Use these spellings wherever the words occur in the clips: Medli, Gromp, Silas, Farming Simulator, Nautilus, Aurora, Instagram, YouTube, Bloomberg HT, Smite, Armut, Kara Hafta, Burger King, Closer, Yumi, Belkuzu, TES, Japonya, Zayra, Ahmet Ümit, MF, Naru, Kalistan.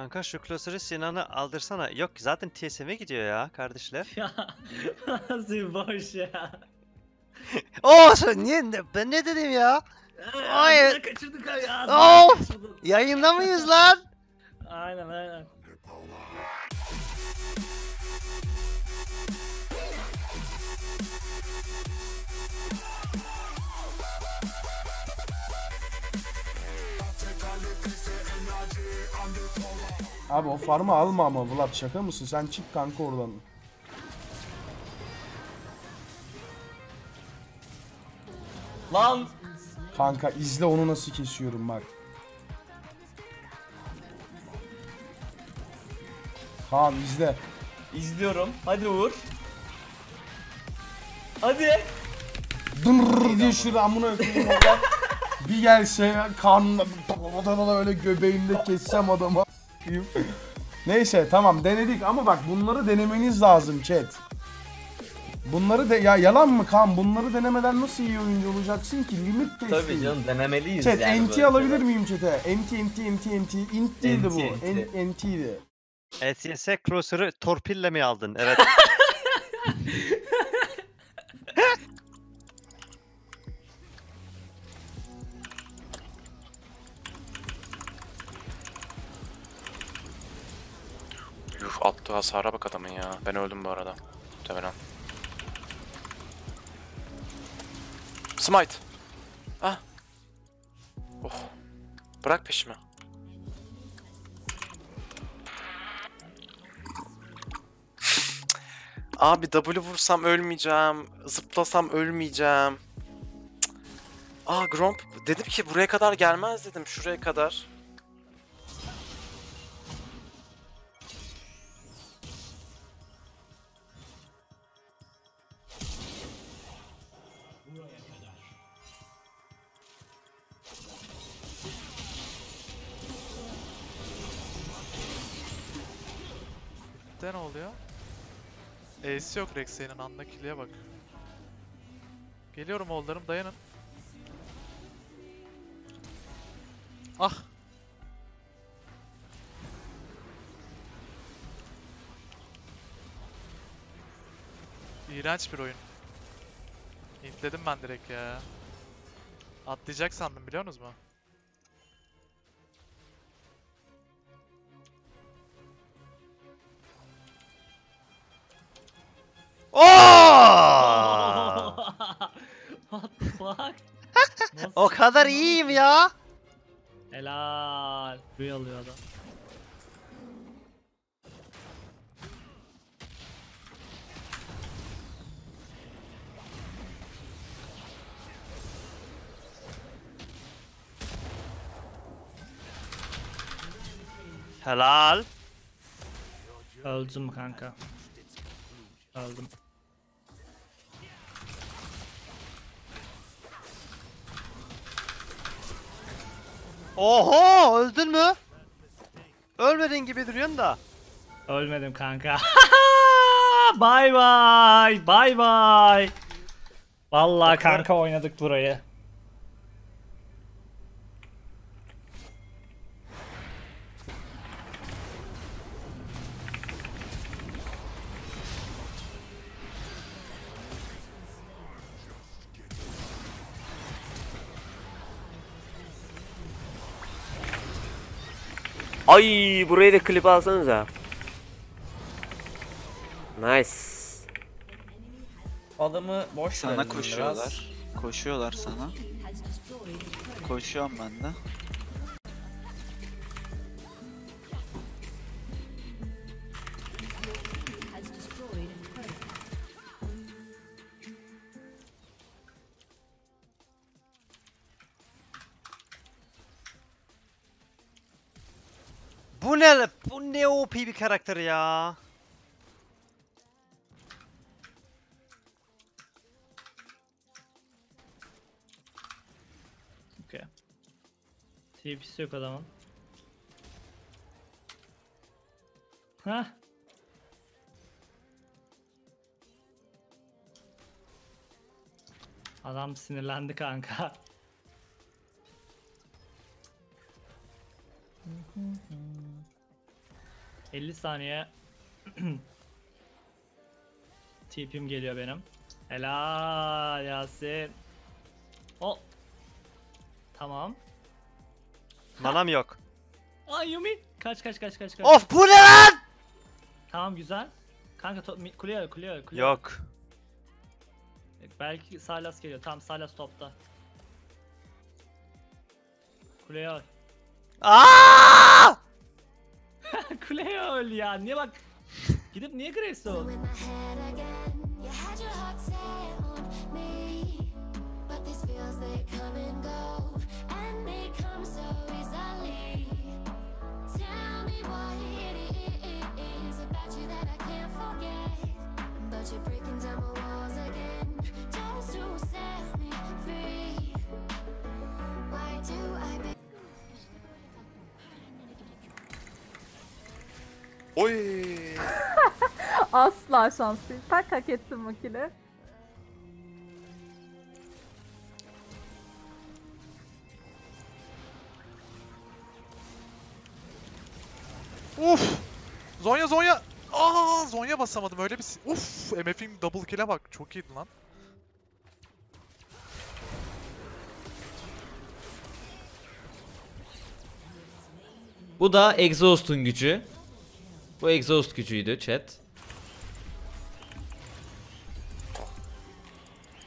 Kanka şu Closer'ı Sinan'ı aldırsana. Yok zaten TSM'e gidiyor ya kardeşler. Ya nasıl boş ya. Oo niye ben ne dedim ya? Hayır. Kaçırdık ya. Of! Yayında mıyız lan? Aynen aynen. Abi o farmı alma ama Vlad, şaka mısın? Sen çık kanka oradan. Lan! Kanka izle onu nasıl kesiyorum bak. Tamam izle. İzliyorum. Hadi vur. Hadi! Dımrrrr diye şurada amına koyayım oradan. Bir gelse kanla öyle göbeğimde kessem adama. Neyse tamam denedik ama bak bunları denemeniz lazım chat. Bunları de ya yalan mı kan? Bunları denemeden nasıl iyi oyuncu olacaksın ki? Limit testi. Tabii canım denemeliyiz chat, yani. Chat NT alabilir miyim chat'e? NT int değildi bu. NT'ydi. TES Closer'ı torpille mi aldın? Evet. Yuf attı hasara bak adamın ya. Ben öldüm bu arada. Muhtemelen. Smite. Ah. Oh. Bırak peşimi. Abi W vursam ölmeyeceğim. Zıplasam ölmeyeceğim. Cık. Aa Gromp. Dedim ki buraya kadar gelmez dedim. Şuraya kadar. Ne oluyor? E'si yok Rexey'nin, andakiliye bak. Geliyorum oğullarım, dayanın. Ah! İğrenç bir oyun. İntledim ben direkt ya. Atlayacak sandım biliyorsunuz mu? What the fuck? O kadar iyiyim ya. Helal. Büyü alıyor adam. Helal. Öldüm kanka. Öldüm. Oho! Öldün mü? Ölmedin gibi duruyorsun da. Ölmedim kanka. Bye bye! Bye bye! Vallahi kanka oynadık burayı. Ay burayı da klip alsanıza. Nice. Adamı boş sana koşuyorlar. Biraz. Koşuyorlar sana. Koşuyorum ben de. Bu ne OP bir karakter ya. Okay. TP'si yok adamın. Ha? Adam sinirlendi kanka. 50 saniye. TP'm geliyor benim. Helal Yasin. O. Tamam. Manam yok. Ay Yumi. Kaç. Of bu ne lan? Tamam güzel. Kanka kuleye. Yok. Belki Silas geliyor. Tamam Silas topta. Kuleye öl. Aaaaaa! Kuleye öl ya. Niye bak. Gidip niye Grexey öl? Oy. Asla şanslıyım. Tak hak ettim o kili. Uf! Zonya. Aa, Zonya basamadım öyle bir. Uf, MF'in double kill'e bak. Çok iyiydi lan. Bu da exhaust'un gücü. Bu exhaust gücüydü chat.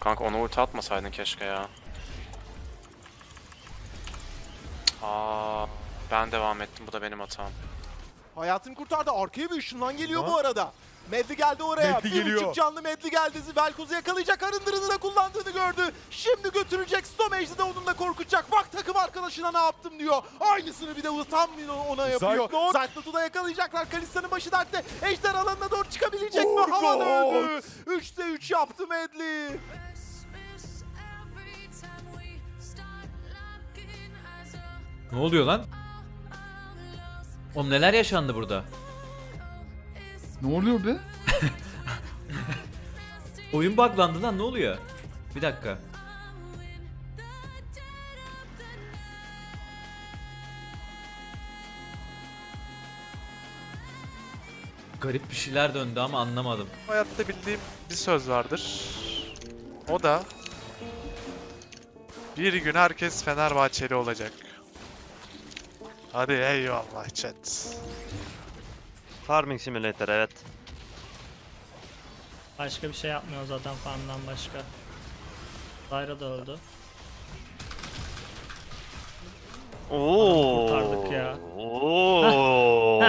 Kanka onu ulti atmasaydın keşke ya. Aa, ben devam ettim. Bu da benim hatam. Hayatını kurtardı. Arkaya bir ışınlan geliyor bu arada. Medli geldi oraya. Medli bir geliyor. Uçuk canlı Medli geldi. Belkuzu yakalayacak. Arındırını da kullandığını gördü. Şimdi götürecek. Stomage'de de onun da korkutacak. Bak takım arkadaşına ne yaptım diyor. Aynısını bir de tam ona yapıyor. Zaytnot'u da yakalayacaklar. Kalistan'ın başı dertte. Ejder alanına doğru çıkabilecek mi? Havada öldü. 3'te 3 yaptı Medli. Ne oluyor lan? Oğlum neler yaşandı burada? Ne oluyor be? Oyun buglandı lan, ne oluyor? Bir dakika. Garip bir şeyler döndü ama anlamadım. Hayatta bildiğim bir söz vardır. O da bir gün herkes Fenerbahçeli olacak. Hadi eyvallah chat. Farming Simulator evet. Başka bir şey yapmıyor zaten farmdan başka. Zayra da öldü. Ooo. Kurtardık ya. Ooo.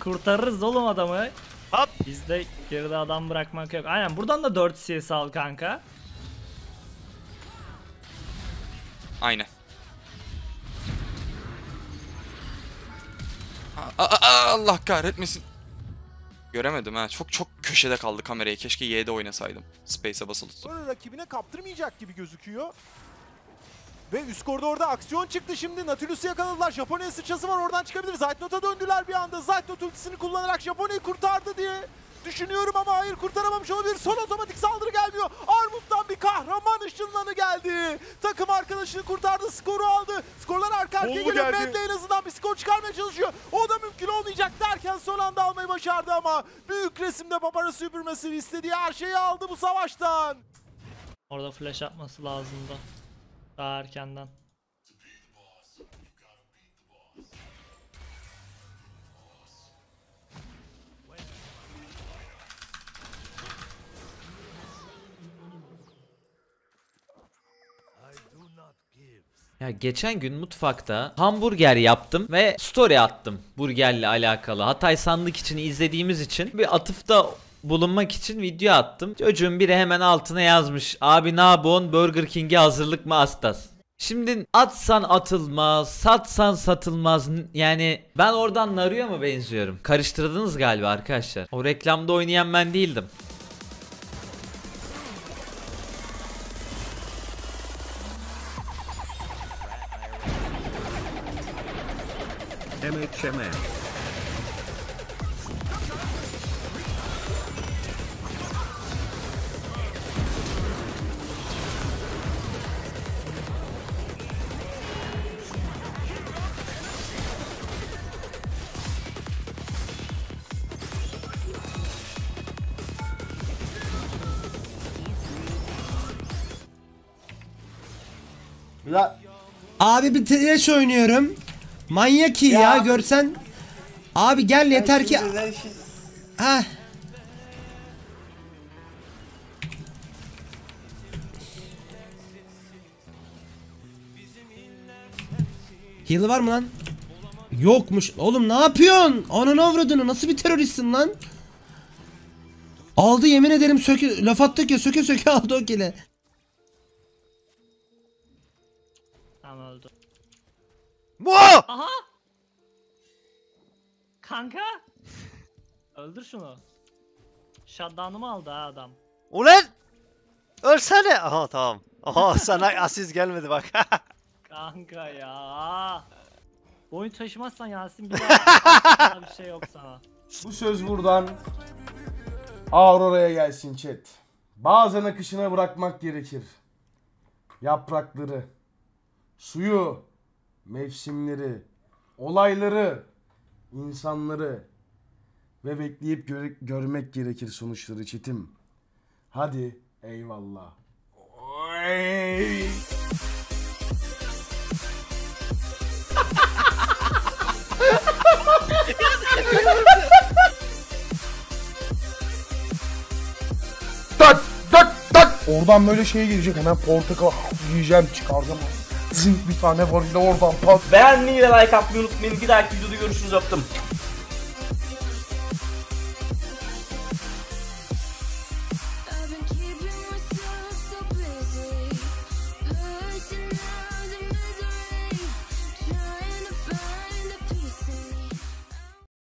Kurtarırız oğlum adamı. Hop. Bizde geride adam bırakmak yok. Aynen buradan da 4 CS al kanka. Aynen. Allah kahretmesin. Göremedim ha. Çok köşede kaldı kamerayı. Keşke Y'de oynasaydım. Space'e basılı tuttum. Sonra rakibine kaptırmayacak gibi gözüküyor. Ve üst koridorda aksiyon çıktı şimdi. Nautilus'u yakaladılar. Japonya'ya sıçrası var. Oradan çıkabilir. Zaytnot'a döndüler bir anda. Zaytnot ultisini kullanarak Japonya'yı kurtardı diye düşünüyorum ama hayır, kurtaramamış olabilir. Son otomatik saldırı gelmiyor. Armut'tan bir kahraman ışınlanı geldi. Takım arkadaşını kurtardı. Skoru aldı. Skorlar arka arkaya geliyor. Medli en azından bir skor çıkarmaya çalışıyor. O da mümkün olmayacak derken son anda almayı başardı ama büyük resimde papara süpürmesini istediği her şeyi aldı bu savaştan. Orada flash atması lazımdı. Daha erkenden. Ya geçen gün mutfakta hamburger yaptım ve story attım burgerle alakalı. Hatay Sandık için izlediğimiz için bir atıfta bulunmak için video attım. Çocuğun biri hemen altına yazmış. Abi ne yapıyorsun? Burger King'e hazırlık mı astas? Şimdi atsan atılmaz, satsan satılmaz. Yani ben oradan Naruya mı benziyorum? Karıştırdınız galiba arkadaşlar. O reklamda oynayan ben değildim. MF. La. Abi bir TES oynuyorum. Manyak iyi ya görsen. Abi gel yeter ki. Ha. Heal var mı lan? Yokmuş. Oğlum ne yapıyorsun? Ananı avradını, nasıl bir teröristsin lan? Aldı yemin ederim, söke laf attık ya, söke söke aldı o kile. Tamam oldu. Bu! Aha! Kanka! Öldür şunu. Shutdown'ımı aldı ha adam. Ulan! Ölsene! Aha tamam. Aha sana asiz gelmedi bak. Kanka ya. Boyun taşımazsan Yasin bir daha bir şey yok sana. Bu söz buradan Aurora'ya gelsin chat. Bazen akışına bırakmak gerekir. Yaprakları, suyu, mevsimleri, olayları, insanları ve bekleyip görmek gerekir sonuçları çetim. Hadi eyvallah. Oy. Tak tak tak. Oradan böyle şey gelecek, hemen portakal yiyeceğim, çıkardım. Zınk bir tane var yine oradan pat. Beğenmeyi ve like atmayı unutmayın. Bir dahaki videoda görüşürüz, öptüm.